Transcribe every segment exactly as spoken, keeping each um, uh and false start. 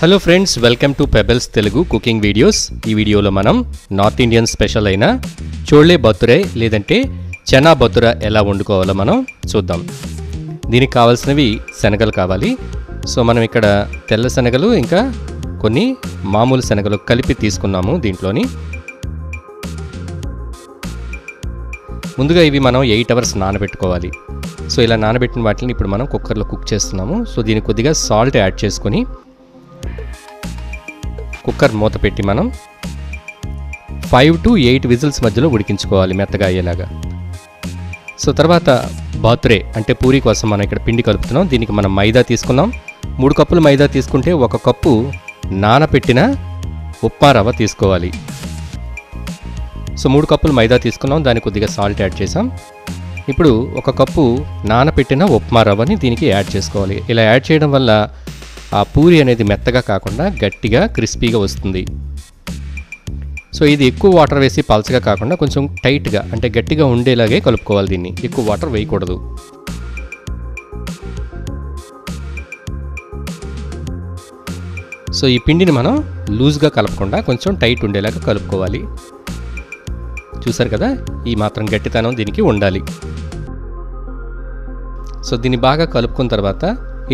Hello friends welcome to Pebbles Telugu cooking videos. ई वीडियोलो मनम नॉर्थ इंडियन स्पेशल अयिना चोळे बतुरे लेदंटे चना बतुरा एला वंडुकोवालो मनम चूद्दाम। దీనికి కావాల్సినవి శనగలు కావాలి। సో మనం ఇక్కడ తెల్ల శనగలు ఇంకా కొన్ని మామూలు శనగలు కలిపి తీసుకున్నాము దీంట్లోని। ముందుగా ఇవి మనం ఎనిమిది అవర్స్ నానబెట్టుకోవాలి। సో ఇలా నానబెట్టిన వాటిని ఇప్పుడు మనం కుక్కర్ లో కుక్ చేస్తున్నాము। సో దీనికి కొద్దిగా సాల్ట్ యాడ్ చేసుకొని కుక్కర్ మూత పెట్టి మనం ఫైవ్ టు ఎయిట్ విజిల్స్ మధ్యలో ఉడికించుకోవాలి మెత్తగా అయ్యేలాగా। సో తర్వాత బాతురే అంటే పూరి కోసం మనం ఇక్కడ పిండి కలుపుతున్నాం। దీనికి మనం మైదా తీసుకున్నాం, మూడు కప్పులు మైదా తీసుకుంటే ఒక కప్పు నానబెట్టిన ఉప్మా రవ్వ తీసుకోవాలి। సో మూడు కప్పులు మైదా తీసుకున్నాం, దానికి కొద్దిగా సాల్ట్ యాడ్ చేసాం। ఇప్పుడు ఒక కప్పు నానబెట్టిన ఉప్మా రవ్వని దీనికి యాడ్ చేసుకోవాలి। ఇలా యాడ్ చేయడం వల్ల ఆ పూరి అనేది మెత్తగా కాకుండా గట్టిగా క్రిస్పీగా వస్తుంది। సో ఇది ఎక్కువ వాటర్ వేసి పల్చగా కాకుండా కొంచెం టైట్గా అంటే గట్టిగా ఉండేలాగే కలుపుకోవాలి। దీన్ని ఎక్కువ వాటర్ వేయకూడదు। సో ఈ పిండిని మనం లూజ్గా కలపకుండా కొంచెం టైట్ ఉండేలాగా కలుపుకోవాలి। చూసారు కదా, ఈ మాత్రం గట్టితనం దీనికి ఉండాలి। సో దీన్ని బాగా కలుపుకున్న తర్వాత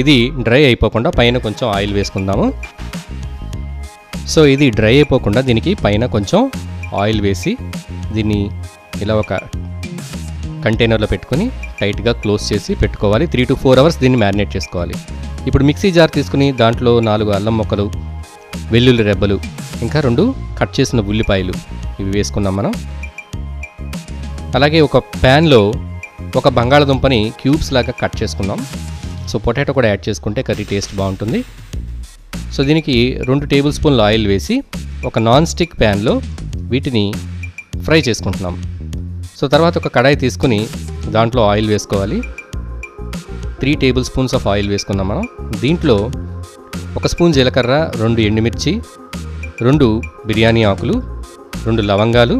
ఇది డ్రై అయిపోకుండా పైన కొంచెం ఆయిల్ వేసుకుందాము। సో ఇది డ్రై అయిపోకుండా దీనికి పైన కొంచెం ఆయిల్ వేసి దీన్ని ఇలా ఒక కంటైనర్లో పెట్టుకొని టైట్గా క్లోజ్ చేసి పెట్టుకోవాలి। త్రీ టు ఫోర్ అవర్స్ దీన్ని మ్యారినేట్ చేసుకోవాలి। ఇప్పుడు మిక్సీ జార్ తీసుకుని దాంట్లో నాలుగు అల్లం ముక్కలు, వెల్లుల్లి రెబ్బలు, ఇంకా రెండు కట్ చేసిన ఉల్లిపాయలు ఇవి వేసుకున్నాం మనం। అలాగే ఒక ప్యాన్లో ఒక బంగాళదుంపని క్యూబ్స్ లాగా కట్ చేసుకున్నాం। సో పొటాటో కూడా యాడ్ చేసుకుంటే కర్రీ టేస్ట్ బాగుంటుంది। సో దీనికి రెండు టేబుల్ స్పూన్లు ఆయిల్ వేసి ఒక నాన్ స్టిక్ ప్యాన్లో వీటిని ఫ్రై చేసుకుంటున్నాం। సో తర్వాత ఒక కడాయి తీసుకుని దాంట్లో ఆయిల్ వేసుకోవాలి। Three tablespoons of oil వేసుకున్నాం మనం। దీంట్లో ఒక స్పూన్ జీలకర్ర, రెండు ఎండుమిర్చి, రెండు బిర్యానీ ఆకులు, రెండు లవంగాలు,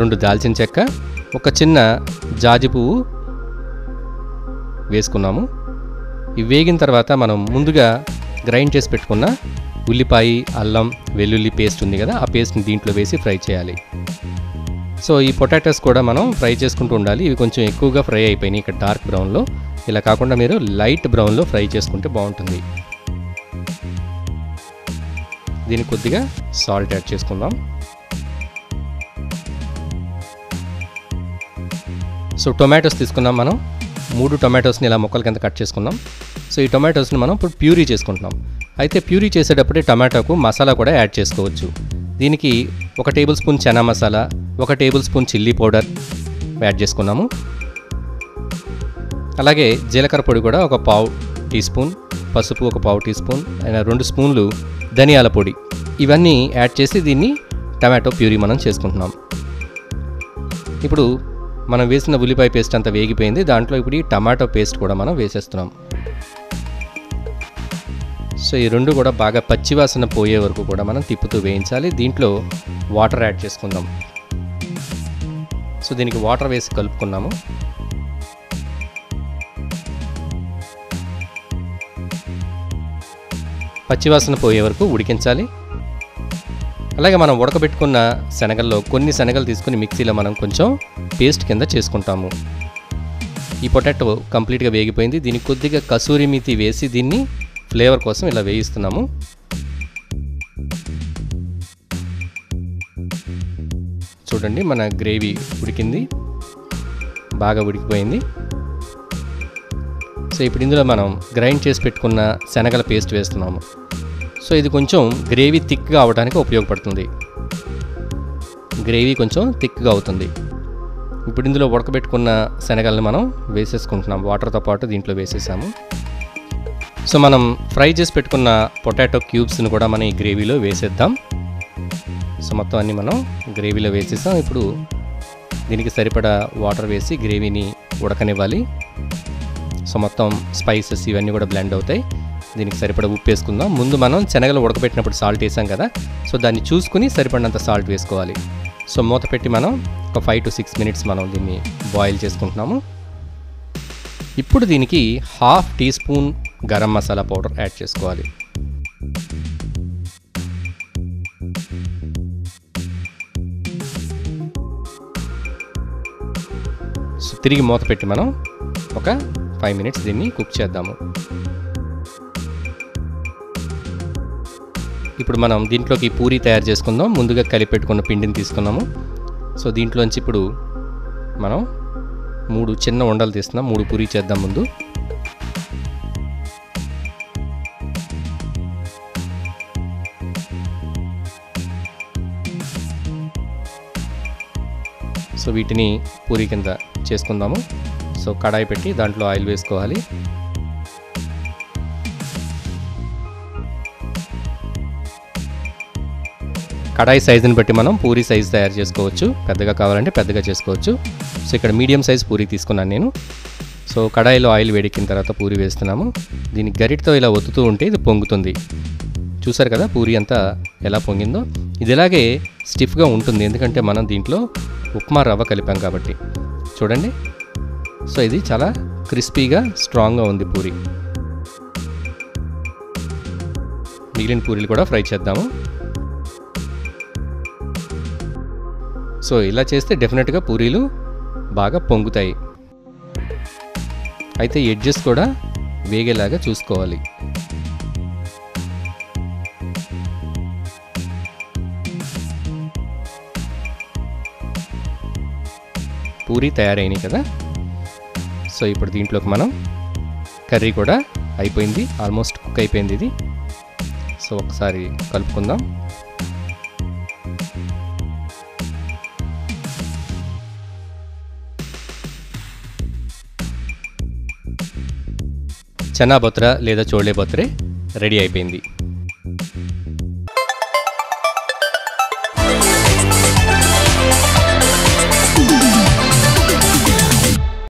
రెండు దాల్చిన చెక్క, ఒక చిన్న జాజి పువ్వు వేసుకున్నాము। ఇవి వేగిన తర్వాత మనం ముందుగా గ్రైండ్ చేసి పెట్టుకున్న ఉల్లిపాయ, అల్లం, వెల్లుల్లి పేస్ట్ ఉంది కదా, ఆ పేస్ట్ని దీంట్లో వేసి ఫ్రై చేయాలి। సో ఈ పొటాటోస్ కూడా మనం ఫ్రై చేసుకుంటూ ఉండాలి। ఇవి కొంచెం ఎక్కువగా ఫ్రై అయిపోయినాయి ఇక్కడ డార్క్ బ్రౌన్లో, ఇలా కాకుండా మీరు లైట్ బ్రౌన్లో ఫ్రై చేసుకుంటే బాగుంటుంది। దీనికి కొద్దిగా సాల్ట్ యాడ్ చేసుకుందాం। సో టొమాటోస్ తీసుకున్నాం మనం, మూడు టొమాటోస్ని ఇలా ముక్కల కింద కట్ చేసుకున్నాం। సో ఈ టొమాటోస్ని మనం ఇప్పుడు ప్యూరీ చేసుకుంటున్నాం। అయితే ప్యూరీ చేసేటప్పుడే టొమాటోకు మసాలా కూడా యాడ్ చేసుకోవచ్చు। దీనికి ఒక టేబుల్ స్పూన్ చనా మసాలా, ఒక tablespoon chilli powder add చేసుకున్నాము। అలాగే జీలకర్ర పొడి కూడా ఒక పావు టీ స్పూన్, పసుపు ఒక పావు టీ స్పూన్, రెండు స్పూన్లు ధనియాల పొడి, ఇవన్నీ యాడ్ చేసి దీన్ని టొమాటో ప్యూరీ మనం చేసుకుంటున్నాం। ఇప్పుడు మనం వేసిన ఉల్లిపాయ పేస్ట్ అంతా వేగిపోయింది, దాంట్లో ఇప్పుడు ఈ టమాటో పేస్ట్ కూడా మనం వేసేస్తున్నాం। సో ఈ రెండు కూడా బాగా పచ్చివాసన పోయే వరకు కూడా మనం తిప్పుతూ వేయించాలి। దీంట్లో వాటర్ యాడ్ చేసుకుందాం। సో దీనికి వాటర్ వేసి కలుపుకున్నాము। పచ్చివాసన పోయే వరకు ఉడికించాలి। అలాగే మనం ఉడకబెట్టుకున్న శనగల్లో కొన్ని శనగలు తీసుకుని మిక్సీలో మనం కొంచెం పేస్ట్ కింద చేసుకుంటాము। ఈ పొటాటో కంప్లీట్గా వేగిపోయింది, దీనికి కొద్దిగా కసూరి మేతి వేసి దీన్ని ఫ్లేవర్ కోసం ఇలా వేయిస్తున్నాము। చూడండి మన గ్రేవీ ఉడికింది, బాగా ఉడికిపోయింది। సో ఇప్పుడు ఇందులో మనం గ్రైండ్ చేసి పెట్టుకున్న శనగల పేస్ట్ వేస్తున్నాము। సో ఇది కొంచెం గ్రేవీ థిక్గా అవడానికి ఉపయోగపడుతుంది, గ్రేవీ కొంచెం థిక్గా అవుతుంది। ఇప్పుడు ఇందులో ఉడకబెట్టుకున్న శనగలను మనం వేసేసుకుంటున్నాం, వాటర్తో పాటు దీంట్లో వేసేసాము। సో మనం ఫ్రై చేసి పెట్టుకున్న పొటాటో క్యూబ్స్ని కూడా మనం ఈ గ్రేవీలో వేసేద్దాం। సో మొత్తం అన్నీ మనం గ్రేవీలో వేసేసాం। ఇప్పుడు దీనికి సరిపడా వాటర్ వేసి గ్రేవీని ఉడకనివ్వాలి। సో మొత్తం స్పైసెస్ ఇవన్నీ కూడా బ్లెండ్ అవుతాయి। దీనికి సరిపడా ఉప్పు వేసుకుందాం। ముందు మనం శనగలు ఉడకబెట్టినప్పుడు సాల్ట్ వేసాం కదా, సో దాన్ని చూసుకుని సరిపడినంత సాల్ట్ వేసుకోవాలి। సో మూత పెట్టి మనం ఒక ఫైవ్ టు సిక్స్ మినిట్స్ మనం దీన్ని బాయిల్ చేసుకుంటున్నాము। ఇప్పుడు దీనికి half teaspoon garam masala powder add చేసుకోవాలి। తిరిగి మూత పెట్టి మనం ఒక ఫైవ్ మినిట్స్ దీన్ని కుక్ చేద్దాము. ఇప్పుడు మనం దీంట్లోకి పూరి తయారు చేసుకుందాం. ముందుగా కలిపెట్టుకున్న పిండిని తీసుకున్నాము. సో దీంట్లోంచి ఇప్పుడు మనం మూడు చిన్న ఉండలు తీస్తున్నాం. మూడు పూరి చేద్దాం ముందు. సో వీటిని పూరి కింద చేసుకుందాము. సో కడాయి పెట్టి దాంట్లో ఆయిల్ వేసుకోవాలి. కడాయి సైజుని బట్టి మనం పూరి సైజు తయారు చేసుకోవచ్చు. పెద్దగా కావాలంటే పెద్దగా చేసుకోవచ్చు. సో ఇక్కడ మీడియం సైజ్ పూరి తీసుకున్నాను నేను. సో కడాయిలో ఆయిల్ వేడెక్కిన తర్వాత పూరి వేస్తున్నాము. దీన్ని గరిటతో ఇలా ఒత్తుతూ ఉంటే ఇది పొంగుతుంది. చూసారు కదా పూరి అంతా ఎలా పొంగిందో. ఇది ఇలాగే స్టిఫ్గా ఉంటుంది ఎందుకంటే మనం దీంట్లో ఉప్మా రవ్వ కలిపాం కాబట్టి. చూడండి, సో ఇది చాలా క్రిస్పీగా స్ట్రాంగ్గా ఉంది పూరి. మిగిలిన పూరీలు కూడా ఫ్రై చేద్దాము. సో ఇలా చేస్తే డెఫినెట్గా పూరీలు బాగా పొంగుతాయి. అయితే ఎడ్జెస్ కూడా వేగేలాగా చూసుకోవాలి. పూరి తయారైనాయి కదా. సో ఇప్పుడు దీంట్లోకి మనం కర్రీ కూడా అయిపోయింది, ఆల్మోస్ట్ కుక్ అయిపోయింది ఇది. సో ఒకసారి కలుపుకుందాం. చనా బొత్ర లేదా చోళే బొత్రే రెడీ అయిపోయింది.